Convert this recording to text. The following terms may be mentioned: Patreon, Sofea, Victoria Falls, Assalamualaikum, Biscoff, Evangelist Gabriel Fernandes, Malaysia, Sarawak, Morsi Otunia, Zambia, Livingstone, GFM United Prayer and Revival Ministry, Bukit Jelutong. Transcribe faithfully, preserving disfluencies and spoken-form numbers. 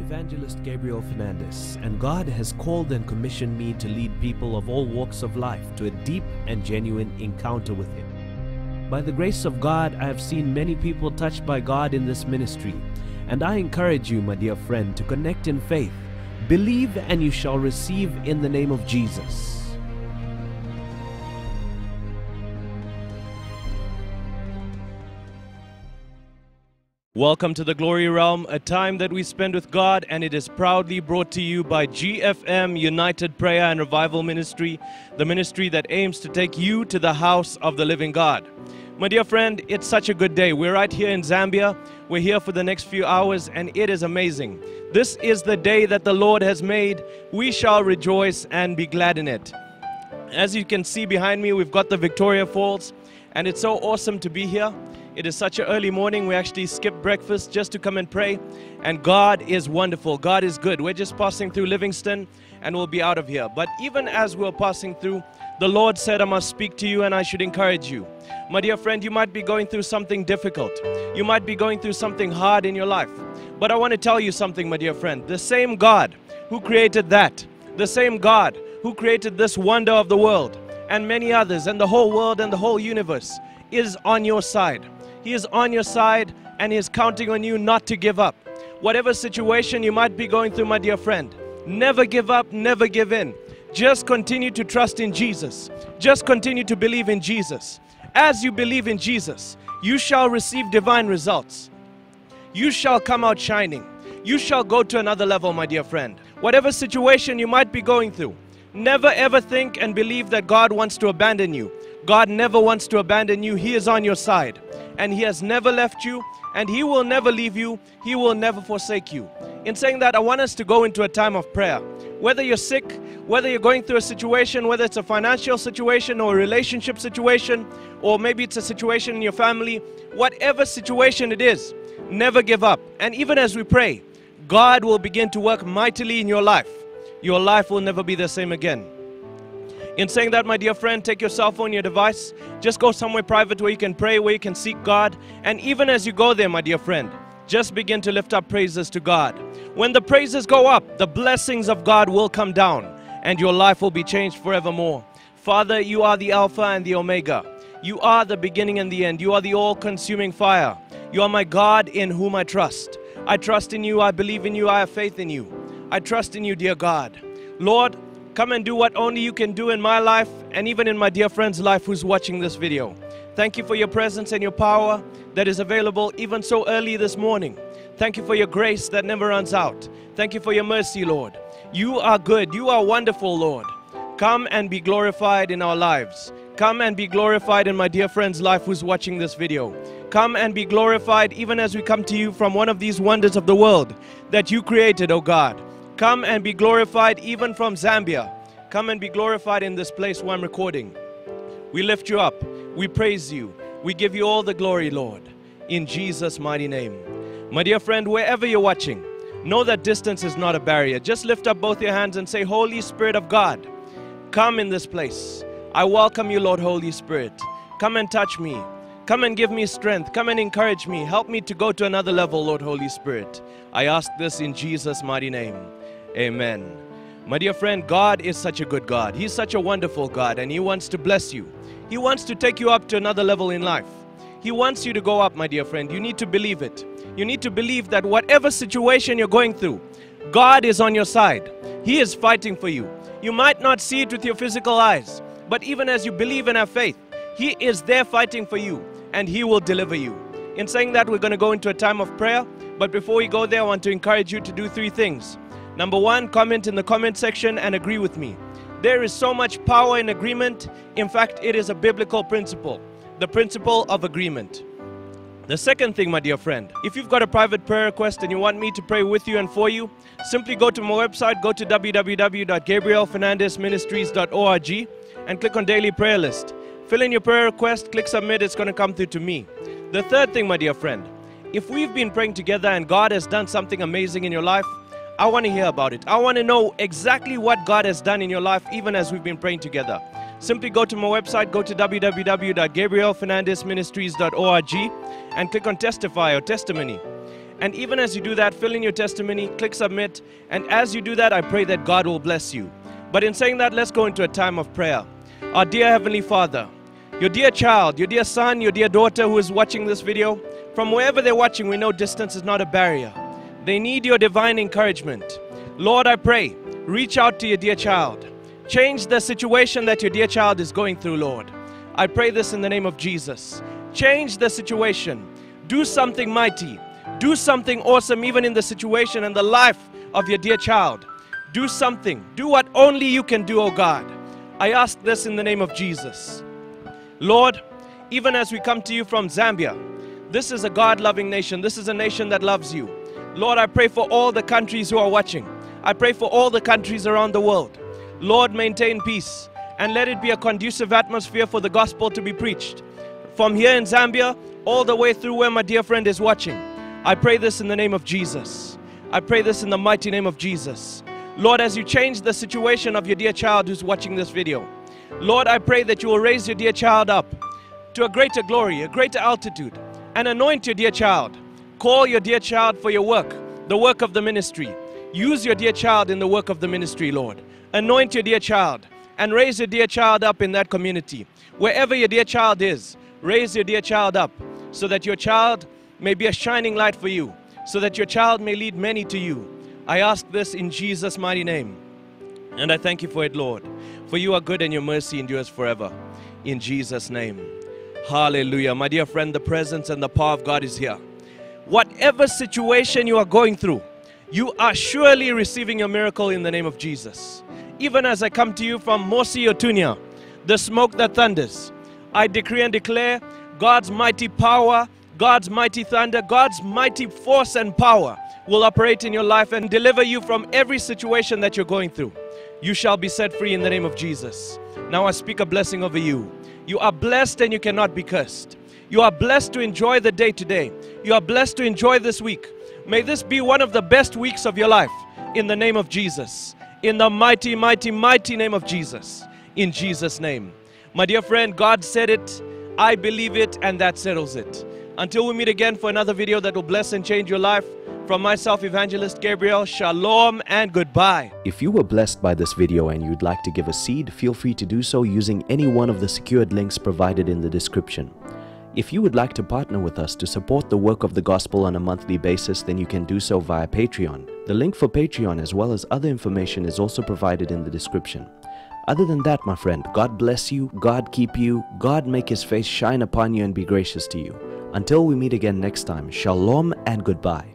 I'm Evangelist Gabriel Fernandes, and God has called and commissioned me to lead people of all walks of life to a deep and genuine encounter with Him. By the grace of God, I have seen many people touched by God in this ministry, and I encourage you, my dear friend, to connect in faith. Believe and you shall receive in the name of Jesus. Welcome to the Glory Realm, a time that we spend with God, and it is proudly brought to you by G F M United Prayer and Revival Ministry, the ministry that aims to take you to the house of the living God. My dear friend, it's such a good day. We're right here in Zambia. We're here for the next few hours, and it is amazing. This is the day that the Lord has made. We shall rejoice and be glad in it. As you can see behind me, we've got the Victoria Falls, and it's so awesome to be here. It is such an early morning. We actually skipped breakfast just to come and pray. And God is wonderful. God is good. We're just passing through Livingstone and we'll be out of here. But even as we're passing through, the Lord said, I must speak to you and I should encourage you. My dear friend, you might be going through something difficult. You might be going through something hard in your life. But I want to tell you something, my dear friend. The same God who created that, the same God who created this wonder of the world and many others and the whole world and the whole universe is on your side. He is on your side and He is counting on you not to give up. Whatever situation you might be going through, my dear friend, never give up, never give in. Just continue to trust in Jesus. Just continue to believe in Jesus. As you believe in Jesus, you shall receive divine results. You shall come out shining. You shall go to another level, my dear friend. Whatever situation you might be going through, never ever think and believe that God wants to abandon you. God never wants to abandon you. He is on your side and He has never left you and He will never leave you. He will never forsake you. In saying that, I want us to go into a time of prayer. Whether you're sick, whether you're going through a situation, whether it's a financial situation or a relationship situation, or maybe it's a situation in your family, whatever situation it is, never give up. And even as we pray, God will begin to work mightily in your life. Your life will never be the same again. In saying that, my dear friend, take your cell phone, your device, just go somewhere private where you can pray, where you can seek God. And even as you go there, my dear friend, just begin to lift up praises to God. When the praises go up, the blessings of God will come down and your life will be changed forevermore. Father, You are the Alpha and the Omega. You are the beginning and the end. You are the all-consuming fire. You are my God in whom I trust. I trust in You. I believe in You. I have faith in You. I trust in You, dear God. Lord, come and do what only You can do in my life and even in my dear friend's life who's watching this video. Thank You for Your presence and Your power that is available even so early this morning. Thank You for Your grace that never runs out. Thank You for Your mercy, Lord. You are good. You are wonderful, Lord. Come and be glorified in our lives. Come and be glorified in my dear friend's life who's watching this video. Come and be glorified even as we come to You from one of these wonders of the world that You created, O God. Come and be glorified even from Zambia. Come and be glorified in this place where I'm recording. We lift You up. We praise You. We give You all the glory, Lord. In Jesus' mighty name. My dear friend, wherever you're watching, know that distance is not a barrier. Just lift up both your hands and say, Holy Spirit of God, come in this place. I welcome You, Lord, Holy Spirit. Come and touch me. Come and give me strength. Come and encourage me. Help me to go to another level, Lord, Holy Spirit. I ask this in Jesus' mighty name. Amen. My dear friend, God is such a good God. He's such a wonderful God and He wants to bless you. He wants to take you up to another level in life. He wants you to go up, my dear friend. You need to believe it. You need to believe that whatever situation you're going through, God is on your side. He is fighting for you. You might not see it with your physical eyes, but even as you believe and have faith, He is there fighting for you and He will deliver you. In saying that, we're going to go into a time of prayer, but before we go there, I want to encourage you to do three things. Number one, comment in the comment section and agree with me. There is so much power in agreement. In fact, it is a biblical principle, the principle of agreement. The second thing, my dear friend, if you've got a private prayer request and you want me to pray with you and for you, simply go to my website, go to w w w dot gabriel fernandes ministries dot org and click on Daily Prayer List. Fill in your prayer request, click Submit, it's going to come through to me. The third thing, my dear friend, if we've been praying together and God has done something amazing in your life, I want to hear about it. I want to know exactly what God has done in your life even as we've been praying together. Simply go to my website, go to w w w dot gabriel fernandes ministries dot org and click on Testify or Testimony. And even as you do that, fill in your testimony, click submit. And as you do that, I pray that God will bless you. But in saying that, let's go into a time of prayer. Our dear Heavenly Father, your dear child, your dear son, your dear daughter who is watching this video, from wherever they're watching, we know distance is not a barrier. They need your divine encouragement. Lord, I pray, reach out to your dear child. Change the situation that your dear child is going through, Lord. I pray this in the name of Jesus. Change the situation. Do something mighty. Do something awesome even in the situation and the life of your dear child. Do something. Do what only you can do, O God. I ask this in the name of Jesus. Lord, even as we come to you from Zambia, this is a God-loving nation. This is a nation that loves you. Lord, I pray for all the countries who are watching. I pray for all the countries around the world. Lord, maintain peace and let it be a conducive atmosphere for the gospel to be preached. From here in Zambia, all the way through where my dear friend is watching. I pray this in the name of Jesus. I pray this in the mighty name of Jesus. Lord, as you change the situation of your dear child who's watching this video, Lord, I pray that you will raise your dear child up to a greater glory, a greater altitude, and anoint your dear child. Call your dear child for your work, the work of the ministry. Use your dear child in the work of the ministry, Lord. Anoint your dear child and raise your dear child up in that community. Wherever your dear child is, raise your dear child up so that your child may be a shining light for you, so that your child may lead many to you. I ask this in Jesus' mighty name. And I thank you for it, Lord, for you are good and your mercy endures forever. In Jesus' name. Hallelujah. My dear friend, the presence and the power of God is here. Whatever situation you are going through, you are surely receiving your miracle in the name of Jesus. Even as I come to you from Morsi Otunia, the smoke that thunders, I decree and declare God's mighty power, God's mighty thunder, God's mighty force and power will operate in your life and deliver you from every situation that you're going through. You shall be set free in the name of Jesus. Now I speak a blessing over you. You are blessed and you cannot be cursed. You are blessed to enjoy the day today. You are blessed to enjoy this week. May this be one of the best weeks of your life in the name of Jesus. In the mighty, mighty, mighty name of Jesus. In Jesus' name. My dear friend, God said it, I believe it, and that settles it. Until we meet again for another video that will bless and change your life, from myself, Evangelist Gabriel, shalom and goodbye. If you were blessed by this video and you'd like to give a seed, feel free to do so using any one of the secured links provided in the description. If you would like to partner with us to support the work of the gospel on a monthly basis, then you can do so via Patreon. The link for Patreon as well as other information is also provided in the description. Other than that, my friend, God bless you, God keep you, God make His face shine upon you and be gracious to you. Until we meet again next time, shalom and goodbye.